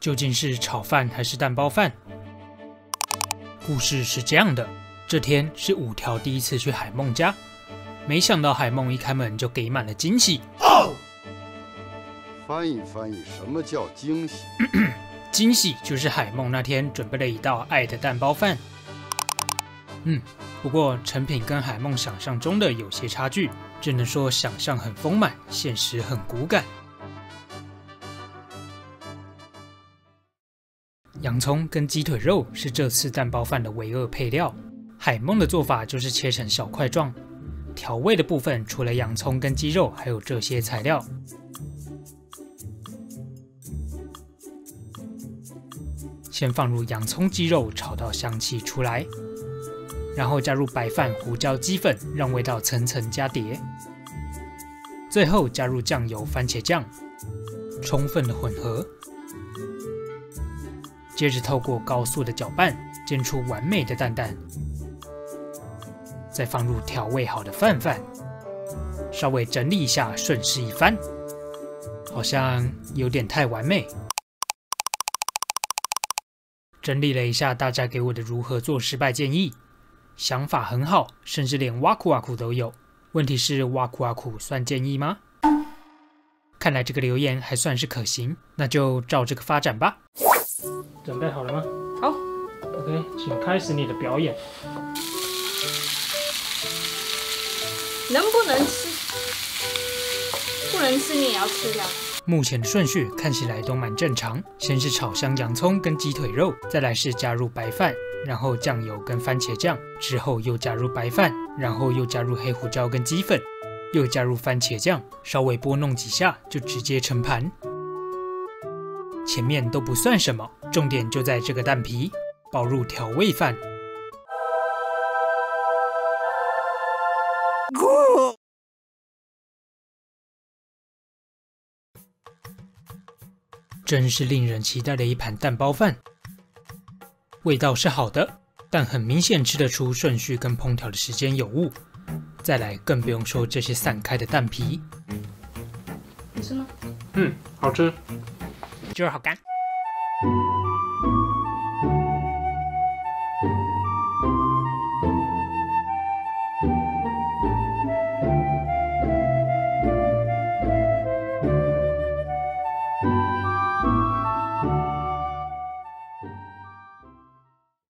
究竟是炒饭还是蛋包饭？故事是这样的：这天是五条第一次去海梦家，没想到海梦一开门就给满了惊喜。哦、翻译翻译，什么叫惊喜？惊喜就是海梦那天准备了一道爱的蛋包饭。不过成品跟海梦想象中的有些差距，只能说想象很丰满，现实很骨感。 洋葱跟鸡腿肉是这次蛋包饭的唯二配料。海梦的做法就是切成小块状，调味的部分除了洋葱跟鸡肉，还有这些材料。先放入洋葱、鸡肉，炒到香气出来，然后加入白饭、胡椒、鸡粉，让味道层层加叠。最后加入酱油、番茄酱，充分的混合。 接着透过高速的搅拌，煎出完美的蛋蛋，再放入调味好的饭饭，稍微整理一下，顺势一翻，好像有点太完美。整理了一下大家给我的如何做失败建议，想法很好，甚至连挖苦挖苦都有。问题是挖苦挖苦算建议吗？看来这个留言还算是可行，那就照这个发展吧。 准备好了吗？好。OK， 请开始你的表演。能不能吃？不能吃你也要吃掉。目前的顺序看起来都蛮正常。先是炒香洋葱跟鸡腿肉，再来是加入白饭，然后酱油跟番茄酱，之后又加入白饭，然后又加入黑胡椒跟鸡粉，又加入番茄酱，稍微拨弄几下就直接盛盘。 前面都不算什么，重点就在这个蛋皮，包入调味饭，真是令人期待的一盘蛋包饭。味道是好的，但很明显吃得出顺序跟烹调的时间有误。再来更不用说这些散开的蛋皮，你吃吗？好吃。 就是好干。